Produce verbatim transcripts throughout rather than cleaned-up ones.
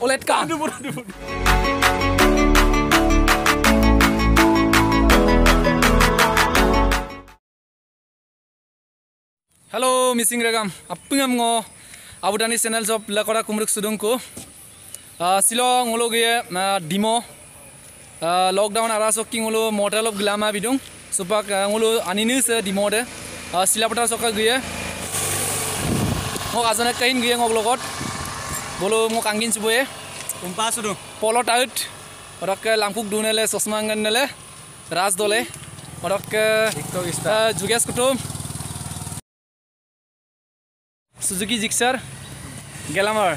ulit ka. Aduh, aduh, aduh. Hello, missing regam. Apungam ngo Abutani Channel job lakora kumruk sudungko. Silong holo gye Dimow. Lockdown arasok king holo motel of glama bidung. Supak holo aninus Dimow de. Silapata soka gye. Ngo azanak kain gye ngo lokot. Bolo ngo kangin subuye. Umpa sudung. Polo taut. Orak langkuk dunele sosmangan nele. Ras dole. Orak jugas kutum. Suzuki Jixer Glamour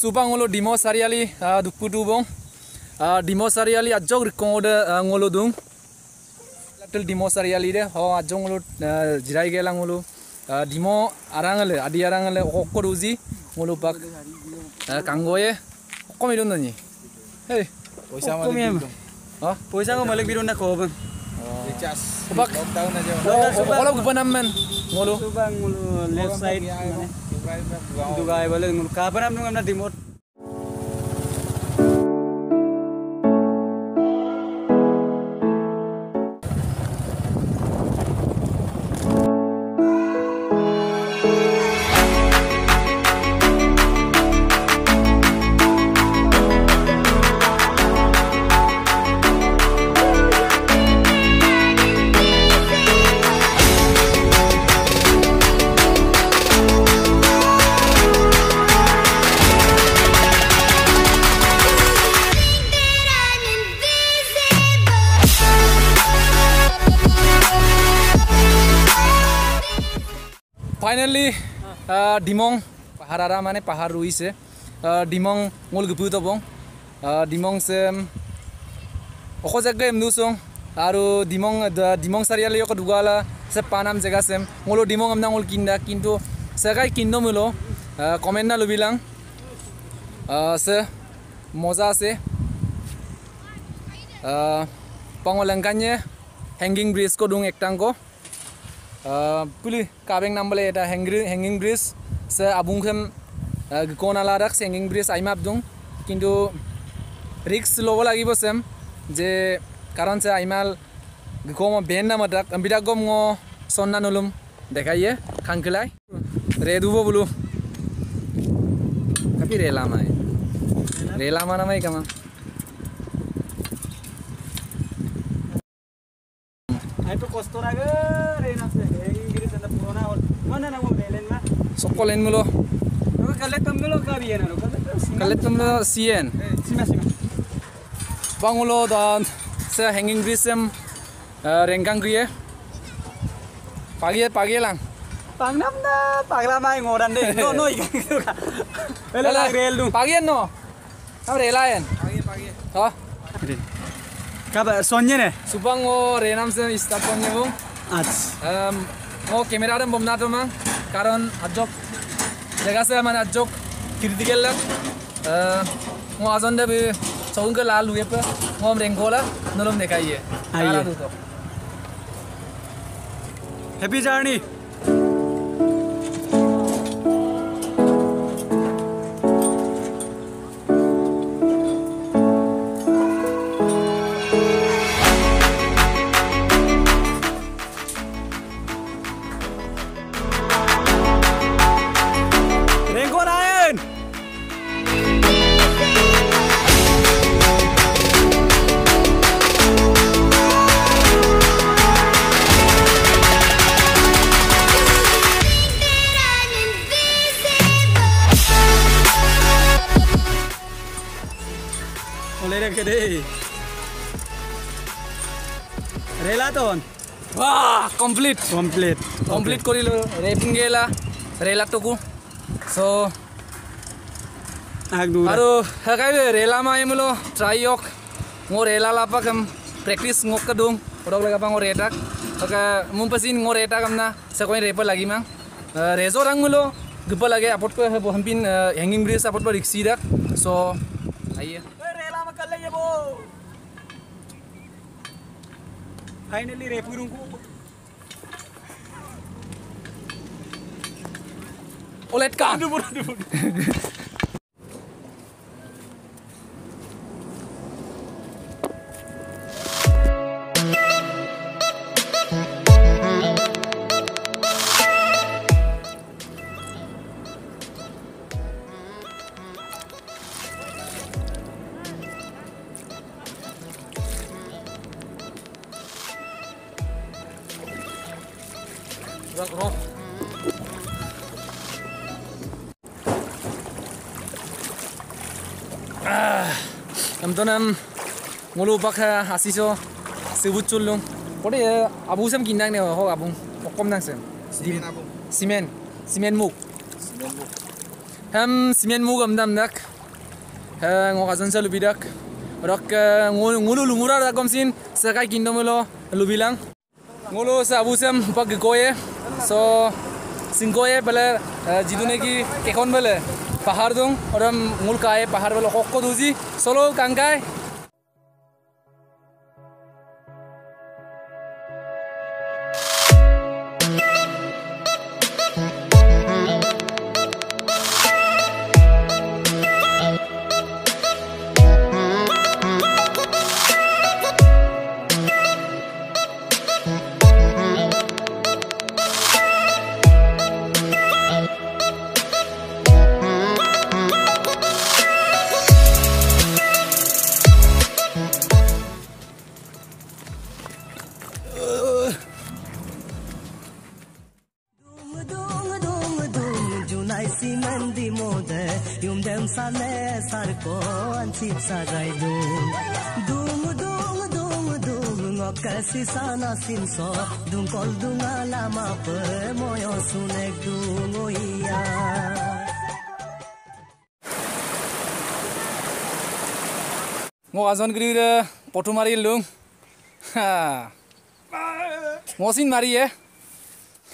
Subang ngolo Dimow sariali dukudu bong Dimow sariali ajog rikong oda ngolo dung latul Dimow sariali de ho ajog ngolo jirai gelang ngolo Dimow arangale adi arangale kokko duzi ngolo pak kanggoye kokko midon nani hey kokko miem ah poisa ngolo malik bidon na ko bang pak kalau bukan aman ngolo Subang ngolo left side Dugai balik ngul kapan amnung amna Dimow Finally, Dimow Paharara mane Pahar Rui se Dimow ngol guputo bong Dimow se Oko jaga em nusong Aru Dimow Dimow sariali yoko dugala se panam jaga sem ngolo Dimow amna ngol kinda kinto sekai kindo mulo comment na lo bilang se moza se pangolangkanye hanging bridge ko dung ektang ko Kuli kabeng nambale eta hanging bridge se abunghem gkona ladak hanging bridge aimap dung kintu risk lobo lagibo sem je karon se aimal gkoma benna madak bidak gom ngo sonna nulum dekhaiye khangkelai redubo bulu tapi rela mai rela mana mai kama Itu kostor aja, reina sih. Inggris ada purana, mana nama belen mah? Sokolen mulu. Kalau kalet kamu lo kabian lo, kalet kamu lo cien. Sima sima. Bangulo dan se hanging bridge sem rengkang kiri. Pagi pagi lang. Pagi namda, pagi lama yang orang deh. No no ikan itu kan. Bela rel dulu. Pagian no. Kamu relayan. Pagi pagi. Oh. Kaba sonye ne? Subang o renam se istap sonye bung. Ats. O kamera ram bomna to mang. Karon ajok. Jaga se man ajok kirdi kelak. O azon de be saung ke lal huye pe. O mrengkola nolom dekaiye. Aiye. Happy journey. Oleh dia kedai. Relaton. Ah, complete. Complete. Complete korilo. Repingela, rela toku. So. Agdu. Aro, hagai rela ma emlo try yok. Ngo rela lapa kam practice ngok kadung. Odog laga pang ngo retak. Aga mumpasin ngo retak kamna sa koi repa lagi mang. Rezo rang mulo gupa lagi apot ko hampin hanging bridge apot par riksi dak. So, aiye. Rela ma kalle yebo. Finally, Repurunku. Olet ka. Rock. Ah, I'm done. Mulu bakha hasiso sebut culung. Kode abu sam kinang ne ho abung. Okom nang sem. Simen abung. Simen. Simen muk. Simen muk. Ham simen muk am dam nak. Ha ngokazan sa lubidak. Rock ngulu lumura rakom sin sakai kindomelo lubilang. Ngulu sa abu sam bak goye. So, singoye bale jidune ki kekon bale pahar dung oram mulkaye pahar bale hokko duji solo kankai Sisana simso dung kol dunga lama pe moyo sunek dungoia. Ngo azon grida potu mari lung. Ha. Ngo sin mari eh.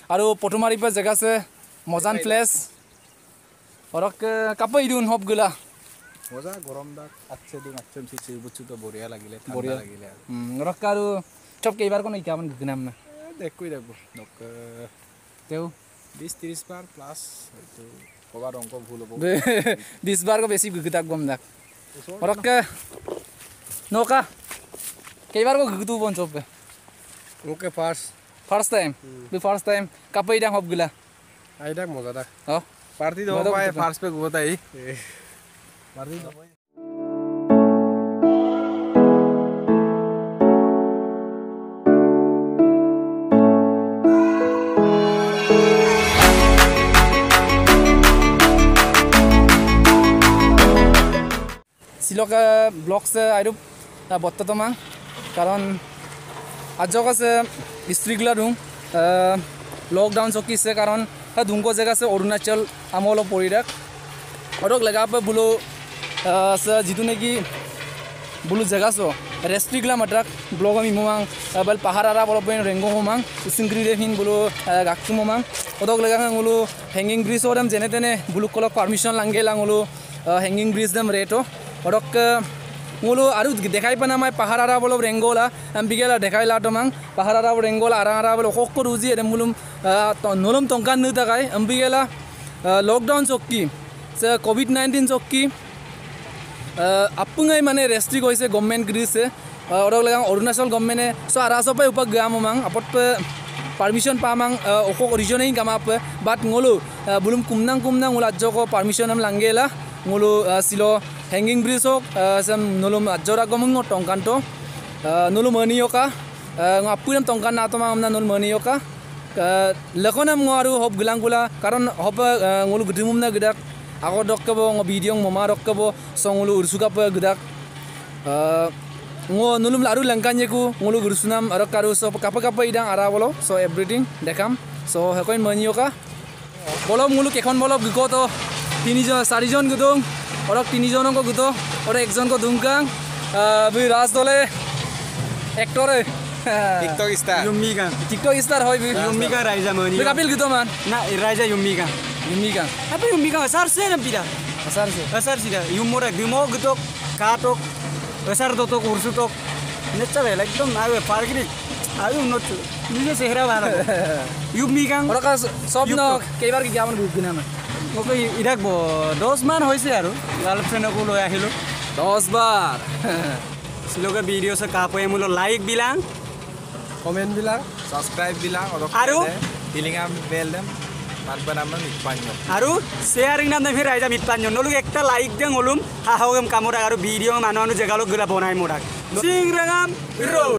Aro potu mari pa jaga se mozan place. Orak kapai dun hop gula. Moza gorom dak acche dun acche si chibuchu to boria lagile thanda lagile. Hmm orak karu Chop kei bar ko nahi kya ban gna amna dekho dekho nok teo twenty thirty bar plus to kobar onko bhul hobo twenty bar ko beshi gugdak gomdak orak noka kei bar ko gugdu bon chop okay first first time the first time kapai dang hob gila aida moza da ha party do hobai first pe gotai party do hobai Siloka blocks I do a bottomang, Karan Ajokas districtla room, lockdown soki se Karan, a Dungo Zegas or natural Amolo Poridak, Odog Lagapa Bulu Jidunegi Bulu Zegaso, Restrictla Matrak, Blogami Mumang, Abel Pahara, Bolopen Rengo Humang, Singri Hin Bulu Gakumang, Odog Lagangulu, Hanging Grease Odam Genetene, Bulukola Permission Langelangulu, Hanging Grease them Reto. Orak mulu aru dekhai pana mai pahara ra bolo rengola ambigela dekhai la tomang pahara ra rengola ara ara bolo hokko ruji ere mulum nolom tonkan nu dagai ambigela lockdown sokki se covid nineteen sokki apungai mane restrict hoise government grise orak lagang Arunachal government e so ara sopai upagam mang apot permission pa mang hokko regioning kamap but ngolu bulum kumnang kumnang ula joko permission am langela ngolu silo hanging bridge ok sam nulum ajora gomung tongkan to nulum anioka ngapuram tongkan na to amna nulum anioka lakonam ngaru hob gulangula karon hob ngolu gudimum na gedak akodok kebo ngo video moma rok kebo songulu ursuka pe gedak Ngo nulum laru langkanya ku ngulu gurusunam arok karu so kapa-kapa idang ara bolo so everything dekam so hekoin manioka bolo ngulu kekhon bolo guko to tini jon sari jon gudung orok tini jonon ko guto ore ek jon ko dungkang bi ras dole actor TikTok star Yummi ka TikTok star hoy bi Yummi ka raija mani kapil guto man na raija Yummi ka Yummi ka ape Yummi ka sar se na pida sar se sar sida Yummora Dimow guto katok Besar to to kursu to, neccha like ekdom aave parkiri, aave not niye sehra bana. Yummi kang. Or ka sob na kei bar ki jaman bhuk dina na. Okay, idak bo dos man hoise aru. Girlfriend ko loya hilo. Dos bar. Isloga video se kapoye mulo like bilang, comment bilang, subscribe bilang. Or aru tilinga bell dem. Parpanaman itpanyo. Aru sharing na nahi raija itpanyo. Nolug ekta like deng holum. Ha hogam kamora aru video manonu jagalo gula bonai morak. Singrangam road.